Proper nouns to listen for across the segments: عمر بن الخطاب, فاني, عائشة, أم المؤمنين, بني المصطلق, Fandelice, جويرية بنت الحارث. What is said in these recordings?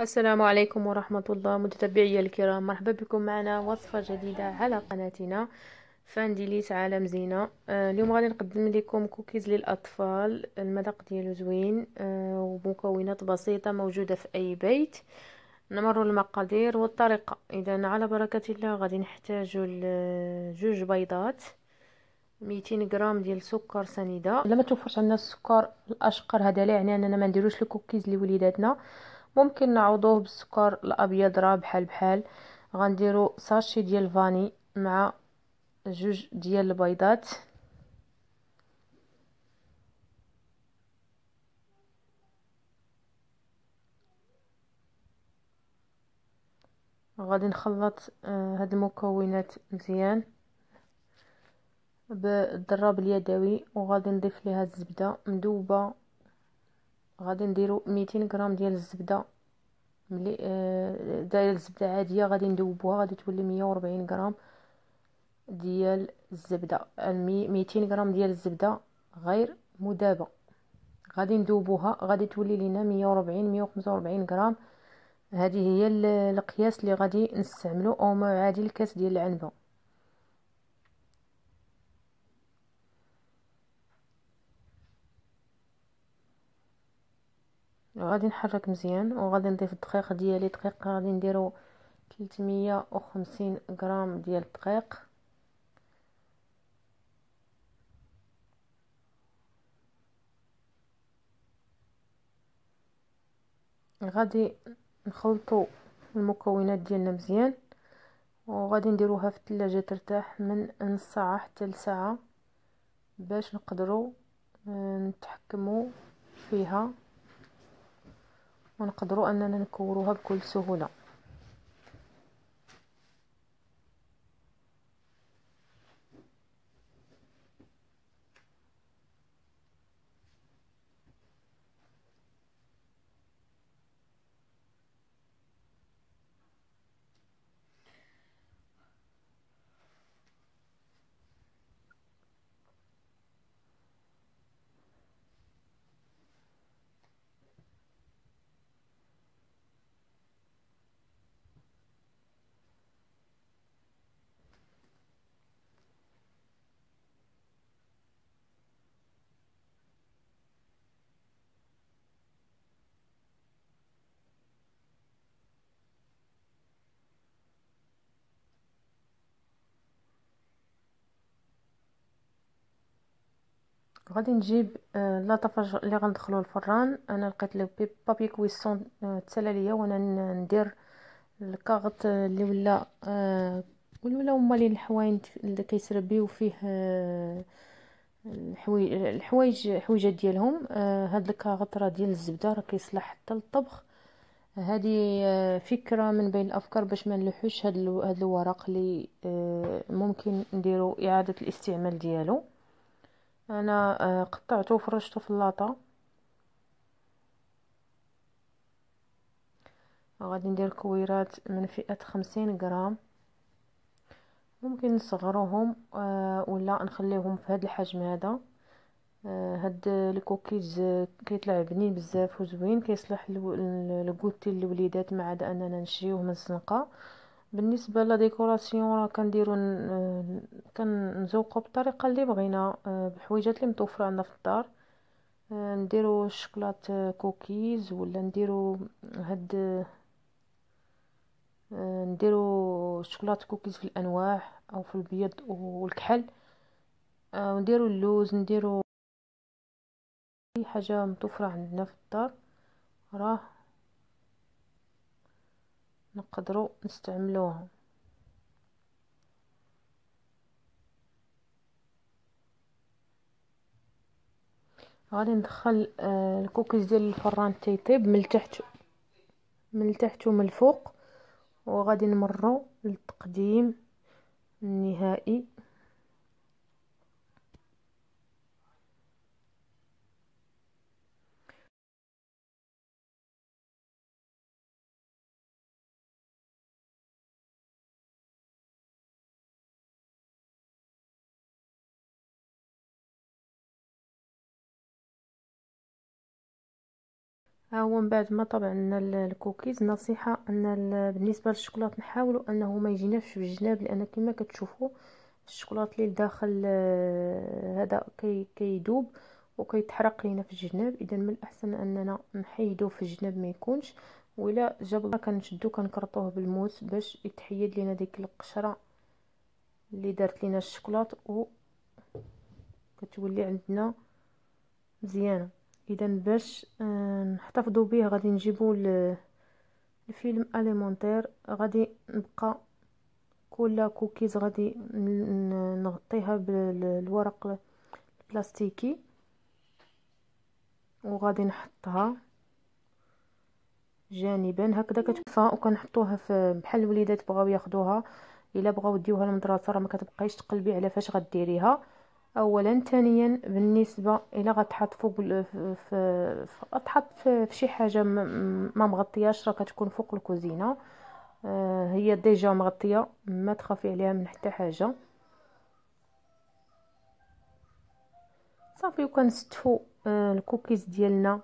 السلام عليكم ورحمة الله متتبعي الكرام، مرحبا بكم معنا وصفة جديدة على قناتنا فانديليس عالم زينة. اليوم غادي نقدم لكم كوكيز للأطفال، المذاق ديالو زوين ومكونات بسيطة موجودة في أي بيت. نمر المقادير والطريقة. إذا على بركة الله غادي نحتاجو جوج بيضات، 200 غرام ديال سكر سنيدة. لما توفرش عندنا السكر الأشقر هذا لا يعني أننا ما نديروش الكوكيز لوليداتنا، ممكن نعوضوه بالسكر الابيض راه بحال غنديرو ساشي ديال الفاني مع جوج ديال البيضات. غادي نخلط هاد المكونات مزيان بالضراب اليدوي، وغادي نضيف ليها الزبده مذوبه. غادي نديرو 200 غرام ديال الزبده دايره الزبده عاديه، غادي ندوبوها غادي تولي 140 غرام ديال الزبده. 200 غرام ديال الزبده غير مذابه غادي ندوبوها غادي تولي لينا 140 145 غرام. هذه هي القياس اللي غادي نستعملو، او ما يعادل الكاس ديال العنبه. غادي نحرك مزيان وغادي نضيف الدقيق ديالي. دقيق غادي نديرو 350 غرام ديال الدقيق. غادي نخلطو المكونات ديالنا مزيان وغادي نديروها في الثلاجة ترتاح من نص ساعة حتى لساعة باش نقدرو نتحكمو فيها ونقدروا اننا نكوروها بكل سهوله. غادي نجيب لاطفاج اللي غندخلو الفران. انا لقيت لو بابي كويسون تسالى ليا وانا ندير الكاغط اللي ولا هما لي الحوايج اللي كيسربيو فيه الحويجات ديالهم. هاد الكاغط راه ديال الزبده راه كيصلح حتى للطبخ. هذه فكره من بين الافكار باش ما نلوحوش هاد الورق اللي ممكن نديرو اعاده الاستعمال ديالو. انا قطعته وفرشته في اللاطه. غادي ندير كويرات من فئه 50 غرام، ممكن نصغروهم ولا نخليهم في هذا الحجم. هذا هاد الكوكيز كيطلع بنين بزاف وزوين، كيصلح للكوتي للوليدات، ما عدا اننا نشريوه من السنقه. بالنسبه للديكوراسيون راه كنديروا كنزوقوا بالطريقه اللي بغينا بالحويجات اللي متوفره عندنا في الدار. نديروا شوكولات كوكيز ولا نديروا شوكولات كوكيز في الانواع او في البيض والكحل، ونديروا اللوز، نديروا اي حاجه متوفره عندنا في الدار راه نقدروا نستعملوها. غادي ندخل الكوكيز ديال الفران تيطيب من التحت ومن الفوق، وغادي نمروا للتقديم النهائي. ها هو من بعد ما طبعنا الكوكيز، نصيحه ان بالنسبه للشوكولاط نحاولوا انه ما يجيناش في الجناب، لان كما كتشوفوا الشوكولاط اللي لداخل هذا كيدوب وكيتحرق لينا في الجناب. اذا من الاحسن اننا نحيدوه في الجناب ما يكونش، ولا جاب كنشدو كنكرطوه بالموس باش يتحيد لينا ديك القشره اللي دارت لينا الشوكولاط و كتولي عندنا مزيانه. اذا باش نحتفظوا به غادي نجيبوا الفيلم اليمونتير، غادي نبقى كل كوكيز غادي نغطيها بالورق البلاستيكي وغادي نحطها جانبا هكذا كتكفى، وكنحطوها في بحال الوليدات بغاو ياخذوها الا بغاو يديوها للمدرسه راه ما كتبقايش تقلبي على فاش غديريها اولا. ثانيا بالنسبه الا غتحط فوق تحط في شي حاجه ما مغطياش، راه كتكون فوق الكوزينه هي ديجا مغطيه، ما تخافي عليها من حتى حاجه صافي. وكنستفوا الكوكيز ديالنا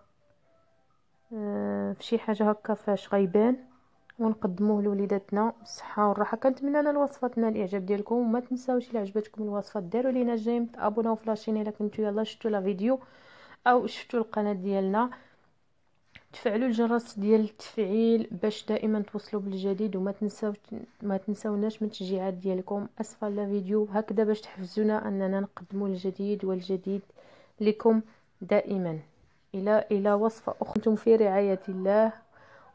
في شي حاجه هكا فاش غيبان، ونقدموه لوليداتنا بالصحه والراحه. كنتمنى انا الوصفه تنال الاعجاب ديالكم، وما تنساوش الا عجبتكم الوصفه ديروا لينا جيم، تابوناو في لاشين الا كنتو يلا شفتوا لا فيديو او شفتوا القناه ديالنا، تفعلوا الجرس ديال التفعيل باش دائما توصلوا بالجديد، وما تنساوش ما تنساوناش من التشجيعات ديالكم اسفل لا فيديو هكذا باش تحفزونا اننا نقدموا الجديد والجديد لكم دائما. الى وصفه اخرى، انتم في رعايه الله،